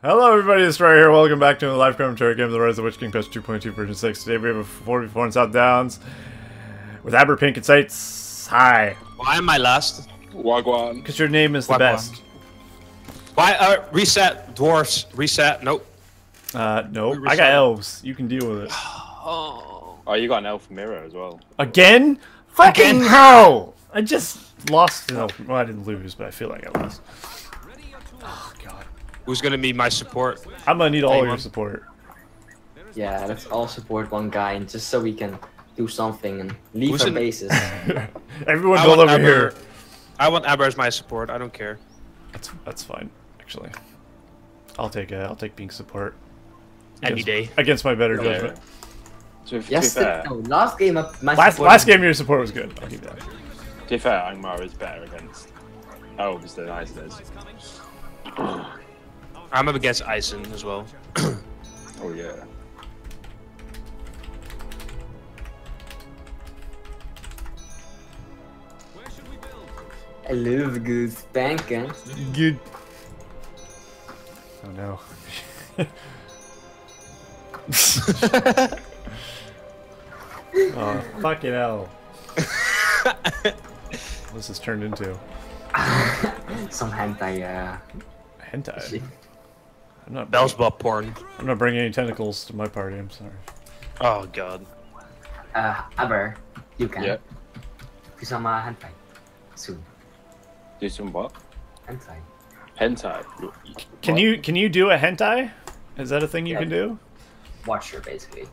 Hello everybody, it's Ray here, welcome back to a live commentary game of the Rise of the Witch King patch 2.2 version 6. Today we have a 4v4 in South Downs with Aberpink and Saints. Hi. Why am I last? Wagwan. Because your name is the best. Why? Reset, dwarfs, reset, nope. Nope, reset. I got elves, you can deal with it. Oh, you got an elf mirror as well. Again? Fucking hell! I just lost an elf. Well, I didn't lose, but I feel like I lost. Oh, God. Who's gonna be my support? I'm gonna need all your support. Yeah, let's all support one guy, and just so we can do something and leave our bases. Everyone build over here. I want Aber as my support. I don't care. That's fine, actually. I'll take being support. Any day against my better judgment. So yes, no, last game my last game your support was good. I'll keep that. To be fair, Angmar is better against elves than Isen is. I'm up against Isen as well. Oh yeah. Where should we build? I love good spanking. Good. Oh no. Oh fucking hell. What's this turned into? Some hentai. Hentai. I'm not Belsebub porn. I'm not bringing any tentacles to my party, I'm sorry. Oh, God. Aber, you can. Yep. Do some hentai. Soon. Do some what? Hentai. Hentai. Can you do a hentai? Is that a thing you can do? Watcher, basically.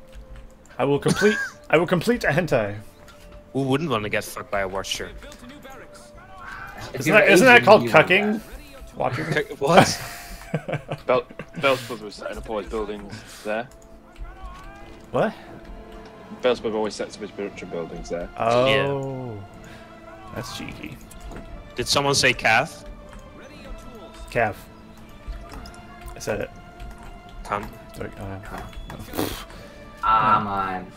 I will complete a hentai. Who wouldn't want to get fucked by a watcher? Isn't that called cucking? Watcher? What? Belsebub was setting up all his buildings there. What? Belsebub always sets up his production buildings there. Oh. Yeah. That's cheeky. Did someone say calf? Calf. I said it. Come. Ah, man.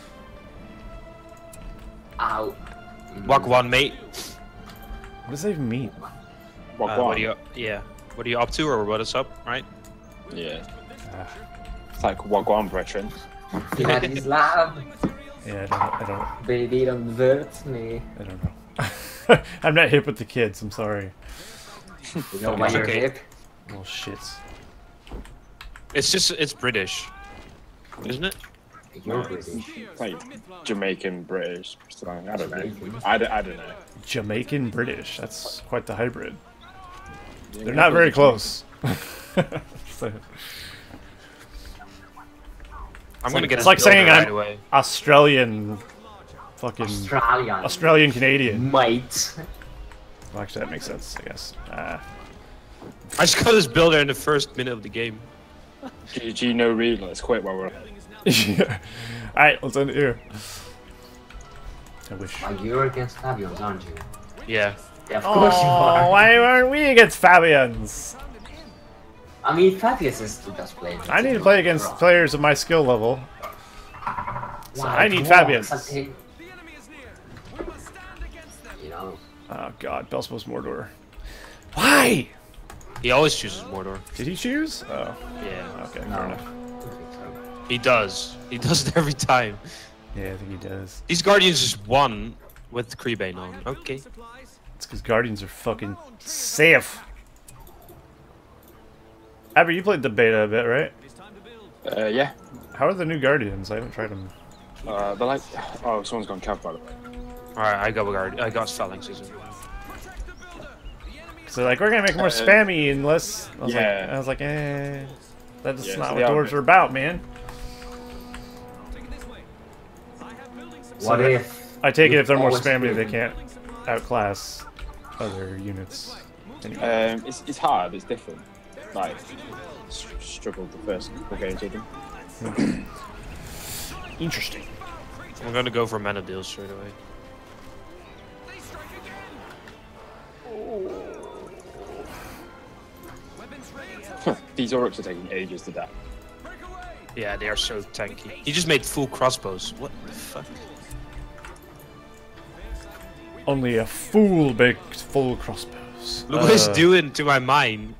Ow. Walk one, mate. What does that even mean? Walk one. What are you up to, or what is up, right? Yeah. It's like Wagwan, brethren. Yeah, he's loud. Yeah, I don't. Baby, don't hurt me. I don't know. I'm not hip with the kids, I'm sorry. You know why you're hip? Oh, shit. It's British. Isn't it? You're British. Like Jamaican, British. I don't know. I don't know. Jamaican, British. That's quite the hybrid. They're not very close. So. I'm gonna get. It's like saying right away. Australian, fucking Australian Canadian. Might. Well, actually, that makes sense, I guess. I just got this builder in the first minute of the game. GG, no read. Let's quit while we're. Yeah. All right, let's end it here. I wish. Well, you're against Fabios, aren't you? Yeah. Yeah, of course you are. Why aren't we against Fabians? I mean, Fabius is the best player. I need to play against players of my skill level. So I need Fabians. You know. Oh God, Belsebub's Mordor. Why? He always chooses Mordor. Did he choose? Oh. Yeah. Okay, fair enough. He does. He does it every time. Yeah, I think he does. These Guardians just won with Kreebane on. Okay. It's because Guardians are fucking safe. Aber, you played the beta a bit, right? Yeah. How are the new Guardians? I haven't tried them. They're like... Oh, someone's gone cav, by the way. Alright, I got Phalanxes. So like, we're gonna make more spammy and less... I was like, eh... That's not what dwarves are about, man. What if... I take it if they're more spammy, they can't outclass other units. Anyway. It's hard. It's different. Like struggled the first couple games with them. Interesting. I'm gonna go for mana deals straight away. Oh. These Oryx are taking ages to die. Yeah, they are so tanky. He just made full crossbows. What the fuck? Only a fool makes full crossbows. Look what he's doing to my mine.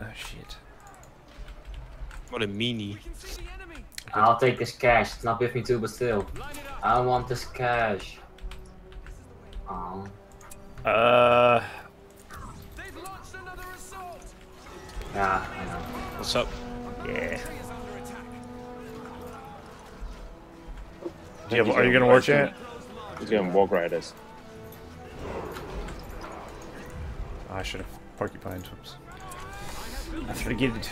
Oh shit. What a meanie. I'll take this cash. It's not with me too, but still. I want this cash. Oh. Yeah, I know. What's up? Yeah. Do you have, are you gonna watch it? He's gonna walk right at us. I should have porcupine tips. I forget it.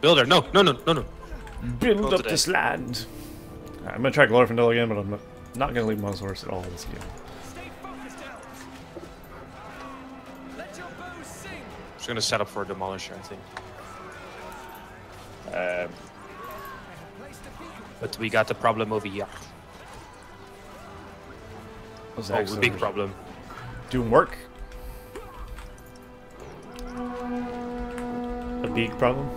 Builder, no. Build up this land. Right, I'm gonna try Glorfindel again, but I'm not gonna leave my horse at all this game. I'm just gonna set up for a demolisher, I think. But we got the problem over here. What's that? Oh, big problem. Doing work. A big problem.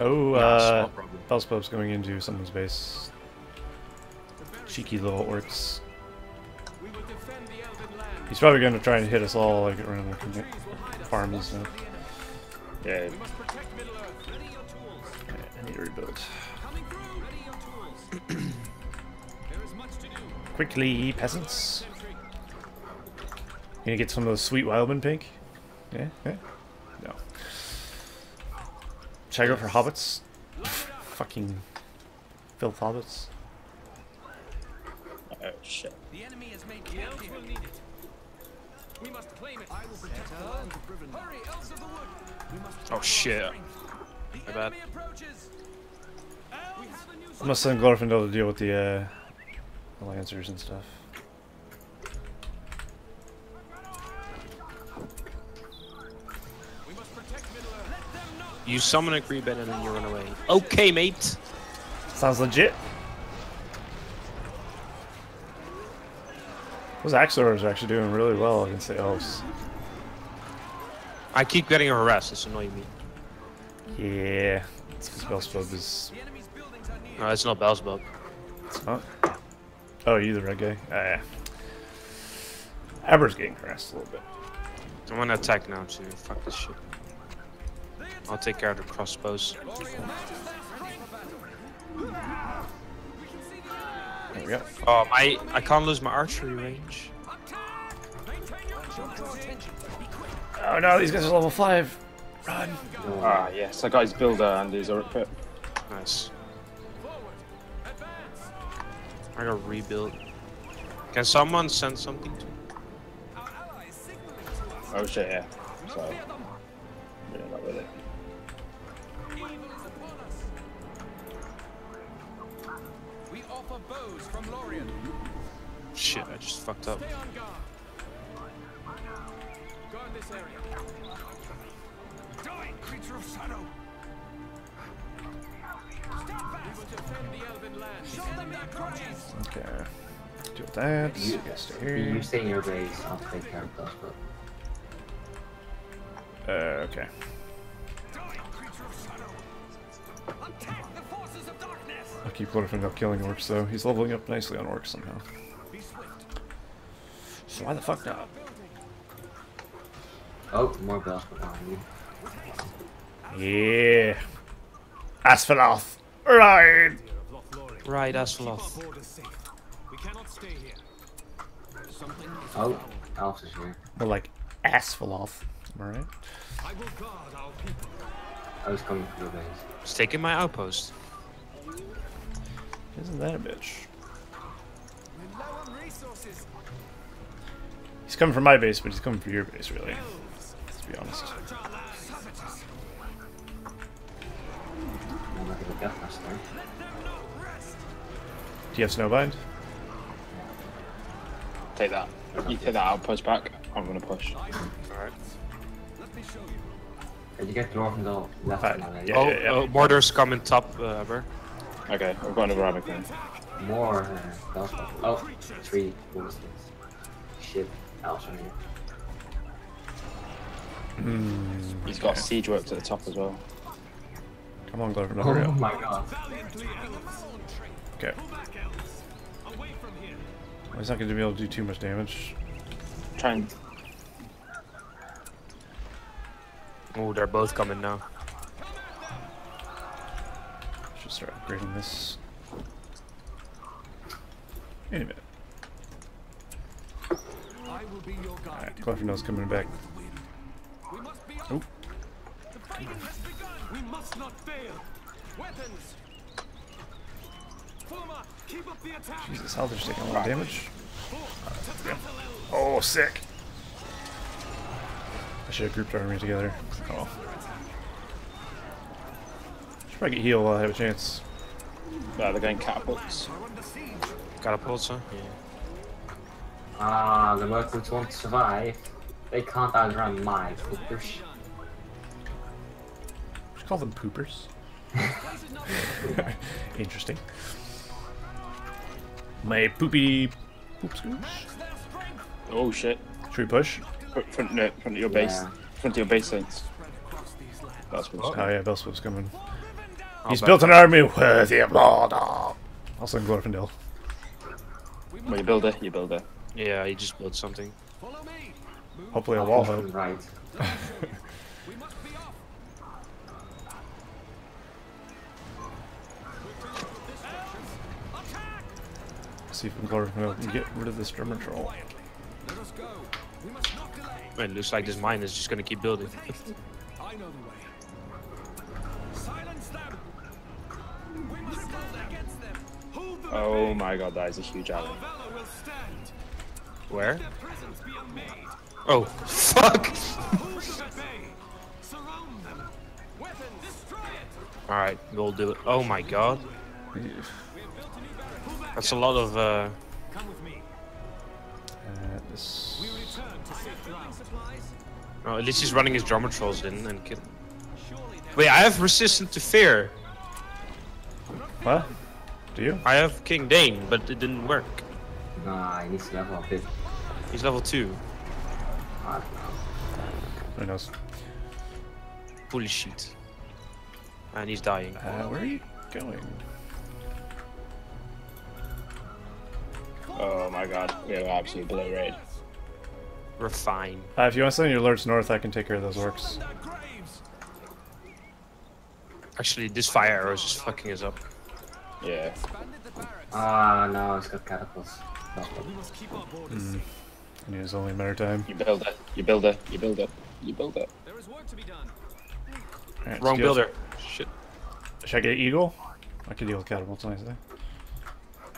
Oh, Belsebub's going into someone's base. Cheeky little orcs. He's probably going to try and hit us all like around the farm and stuff. Yeah. I need to rebuild. Quickly, peasants. Gonna get some of those sweet wildman pink? Yeah, yeah. No. Should I go for hobbits? Fucking filth hobbits. Oh shit. The enemy has made kills. We'll need it. We must claim it. I will protect the land of Briven. Hurry, elves of the wood. We must. Oh shit. My bad. I must send Glorfindel to deal with the lancers and stuff. You summon a Kreebane and then you run away. Okay, mate. Sounds legit. Those Axors are actually doing really well against the elves. I keep getting harassed. It's annoying me. Yeah, it's because Belsebub is. No, it's not Belsebub. It's not. Oh, you the red guy. Yeah. Aber's getting harassed a little bit. I want to attack now too. Fuck this shit. I'll take care of the crossbows. There we go. Oh, I can't lose my archery range. Oh no, these guys are level 5. Run. Ah, yes, I got his builder and his outfit. Nice. I gotta rebuild. Can someone send something to me? Oh shit, yeah. So, yeah, not with it. Shit, I just fucked up. Okay. Do that. You stay in your base, I'll take care of those. Okay. I'll keep Glorfindel killing orcs though. He's leveling up nicely on orcs somehow. So why the fuck not? Oh, more bells behind you. Yeah. Asfaloth! Ride! Ride Asfaloth. Oh, Alf is here. We're like Asfaloth. Am I right? I was coming for the base. Just taking my outpost. Isn't that a bitch? He's coming from my base, but he's coming from your base, really. Let's be honest. Do you have snowbind? Take that. You take that outpost back. I'm gonna push. Alright. Did you get Glorfindel left? Yeah, oh, yeah. Mordor's coming top, Ever. Okay, we're going to grab it then. More. Oh, 3 horses. Shit, else on here. He's got siege work to the top as well. Come on, Glorfindel. Oh up. My god. Okay. Well, he's not going to be able to do too much damage. Try and. Oh, they're both coming now. Should start upgrading this. Any minute. Alright, Glorfindel's coming back. Oh. We must not fail. Weapons. Forma, keep up the attack. Jesus, how they're taking a lot of damage. Yeah. Oh, sick. I should have grouped our army together. Oh. Should probably get healed while I have a chance. They're going catapults. Catapults, huh? Yeah. The merchants won't survive. They can't outrun my poopers. Just call them poopers. Interesting. My poopy poopscoos. Oh shit. Should we push? Front of your base. Yeah. Front of your base, Saints. Belsebub's coming. Oh yeah, Belsebub's coming. He's built an army worthy of Mordor. Also in Glorfindel. Well, you build it. Yeah, he just built something. Hopefully a wall hook. Right. See if we can get rid of this drummer troll. It looks like this mine is just gonna keep building. I know the way. Silence them. We must go against them. Hold them. Oh my god, that is a huge alley. Where? Oh, fuck! Alright, we'll do it. Oh my god. That's a lot of, this... Oh, at least he's running his drummer trolls in and kill. Wait, I have resistant to fear. What? Do you? I have King Dain, but it didn't work. Nah, he needs to level up it. He's level 2. I don't know. Holy shit. And he's dying. Where are you going? Oh my god, we have absolute blow raid. We're fine. If you want to send your lords north, I can take care of those orcs. Actually, this fire arrow is just fucking us up. Yeah. Ah, no, it's got catapults. And it was only a matter of time. You build it. There is work to be done. Right, wrong builder. Shit. Should I get an eagle? I can deal with catapults nicely.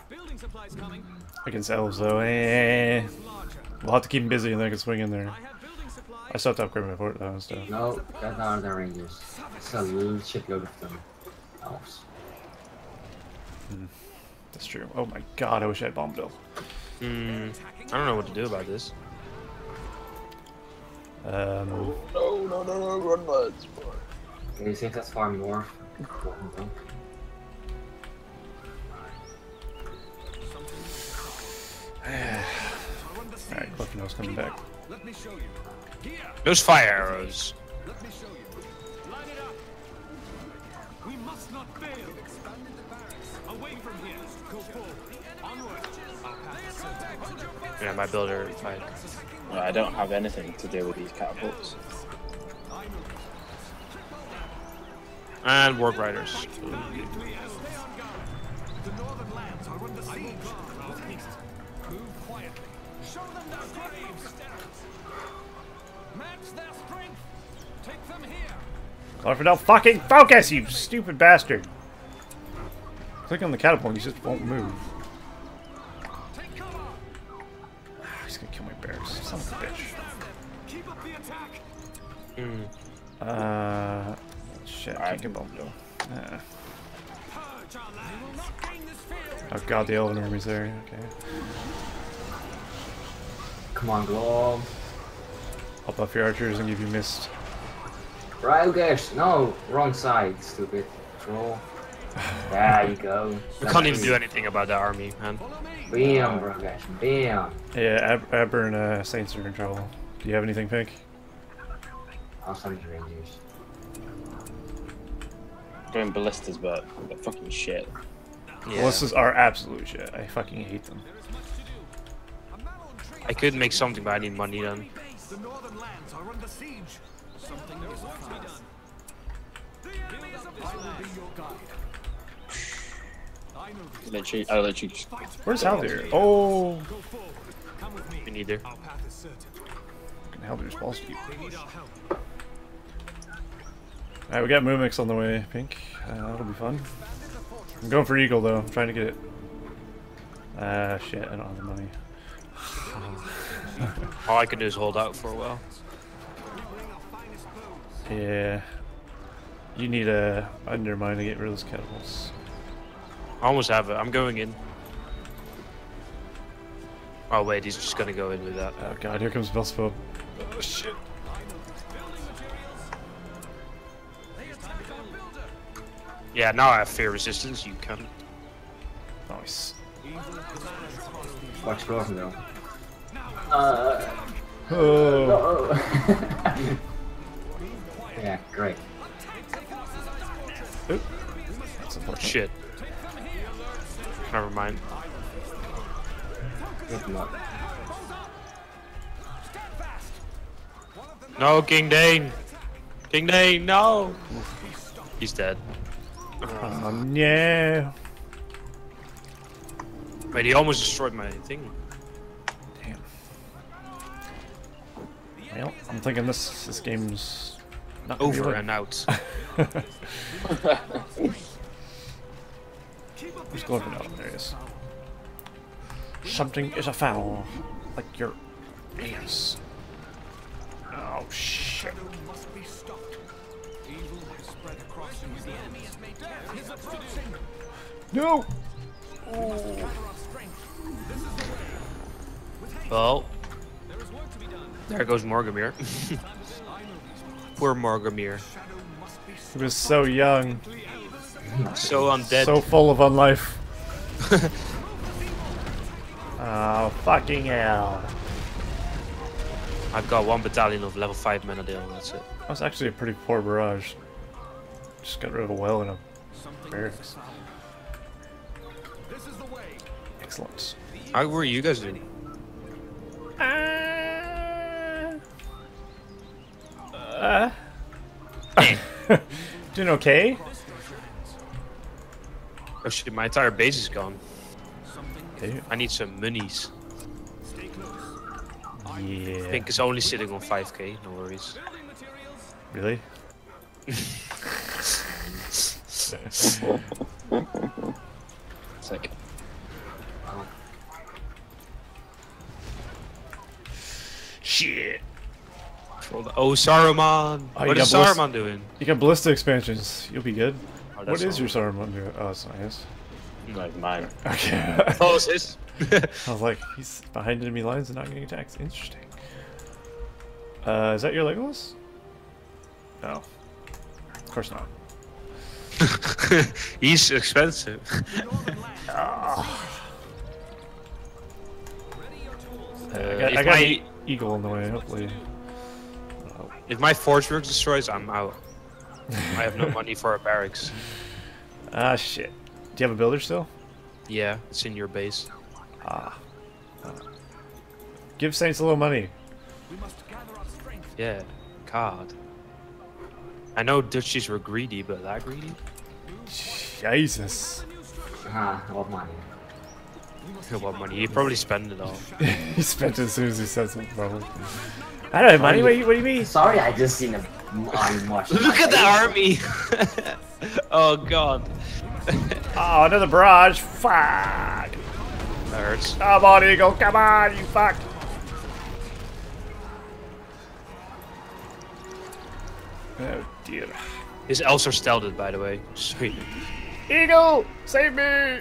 Building supplies coming. Against elves though. We'll have to keep them busy and then I can swing in there. I still have to upgrade my fort though and stuff. No, that's not the rangers. It's a little shitload of them. Elves. Hmm. That's true. Oh my god, I wish I had bomb build. I don't know what to do about this. No, run lads. Can you think that's far more? Alright, Glorfindel's coming back. Those fire arrows. Let me show you. Line it up. We must not fail. Away from here. Go forward. Onward. Yeah, my builder fight. No, I don't have anything to deal with these catapults. And warp riders. Glorfindel, fucking focus, you stupid bastard! Click on the catapult, you just won't move. He's gonna kill my bears. Son of a bitch. Shit, I can't get bombed though. Oh god, the elven army's there. Okay. Come on, Glob. I'll buff your archers and give you mist. Ryogers! No! Wrong side, stupid. Troll. There you go. We can't even do anything about that army, man. Bam, bro, guys. Bam. Yeah, Aber and Saints are in trouble. Do you have anything, Pink? I'll send you rangers. Doing ballistas, but they're fucking shit. Yeah. Ballistas are absolute shit. I fucking hate them. I could make something, but I need money then. The northern lands are under siege. Something there is not to be done. The enemy is upon us. I will be your guide. I know this. I let you. Where's Haldir? Oh. We need there. Our path is certain. And Haldir's ball speed. They need our help. Alright, we got Mumix on the way, Pink. That'll be fun. I'm going for Eagle though. I'm trying to get it. Shit, I don't have the money. All I can do is hold out for a while. Yeah. You need a undermine to get rid of those catapults. I almost have it. I'm going in. Oh wait, he's just gonna go in with that. Oh god, here comes Belsebub. Oh shit. Yeah, now I have fear resistance, you cunt. Nice. Watch Glorfindel. Oh. Yeah, great. Oop. That's unfortunate. Shit. Never mind. Good luck. No, King Dain. King Dain, no. He's dead. Yeah. Wait, he almost destroyed my thing. Damn. Well, I'm thinking this game's not over right. And out. Who's going out? There he is. Something is afoul, like your ears. Oh shit. No! Oh. Well, there goes Morgomir. Poor Morgomir. He was so young. So undead. So full of unlife. Oh, fucking hell. I've got one battalion of level 5 mana deal, that's it. That was actually a pretty poor barrage. Just got rid of a well and a bear. Excellent. How were you guys doing? Doing okay? Oh shit, my entire base is gone. Dude. I need some monies. Yeah. Pink is only sitting on 5k, no worries. Really? Sick. Oh. Shit. Oh, Saruman. Oh, what is Saruman doing? You got ballista expansions. You'll be good. Oh, what is your Saruman doing? Oh, it's not his. Like mine. Okay. Oh, it's his. I was like, he's behind enemy lines and not getting attacks. Interesting. Is that your Legolas? No. Of course not. He's expensive. Oh. I got an eagle on the way, hopefully. Oh. If my forge work destroys, I'm out. I have no money for a barracks. Ah, shit. Do you have a builder still? Yeah, it's in your base. Ah. Give Saints a little money. We must gather our strength. Yeah, God. I know duchies were greedy, but that greedy? Jesus. Ah, I love money. I love money. He probably spent it all. He spent it as soon as he said something, probably. I don't have money. What do you mean? Sorry, I just seen him. Look at the army! Oh, God. Oh, another barrage. Fuck. That hurts. Come on, Eagle. Come on, you fuck. Oh dear. His elves are stealthed, by the way. Sweet. Eagle! Save me!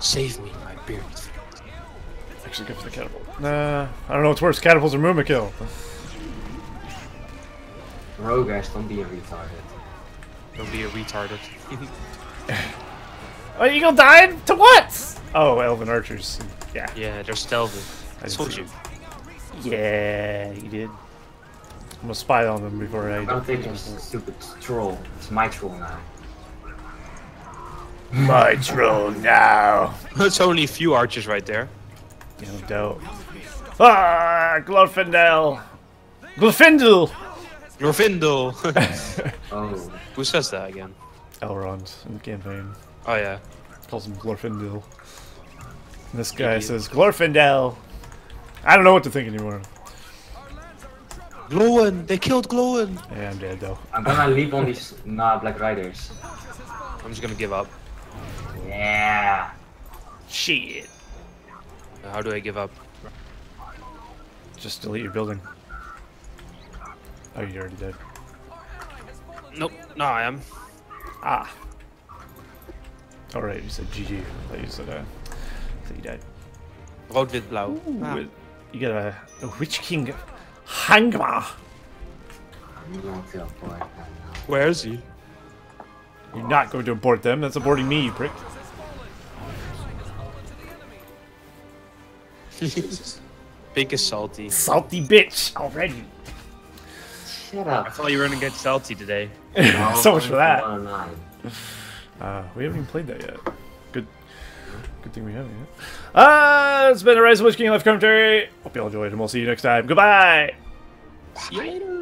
Save me, my beard. Actually, go for the catapult. Nah, I don't know what's worse, catapults or Mumakill. Rogash, don't be a retarded. Don't be a retarded. Oh, Eagle died? To what? Oh, elven archers. Yeah. Yeah, they're stealthed. I told you. Yeah, you did. I'm gonna spy on them before I don't think it's a stupid troll. It's my troll now. My troll now. It's only a few archers right there. No doubt. Ah, Glorfindel. Glorfindel! Glorfindel! Oh. Who says that again? Elrond in the campaign. Oh yeah. Calls him Glorfindel. And this guy says, Glorfindel! I don't know what to think anymore. Glowin! They killed Glowin! Yeah, I'm dead though. I'm gonna leave on these Black Riders. I'm just gonna give up. Yeah! Shit! How do I give up? Just delete your building. Oh, you're already dead. Nope, no, I am. Ah. Alright, you said GG. I thought you said, I thought you died. Rood with Blau. Ah. You got a Witch King Angmar. Where is he? You're not going to abort them. That's aborting me, you prick. Pink is salty. Salty bitch already. Shut up. I thought you were gonna get salty today. No, so much for that. We haven't even played that yet. Good thing we haven't yet. It's been a Rise of the Witch King live commentary. Hope you all enjoyed, and we'll see you next time. Goodbye. Bye.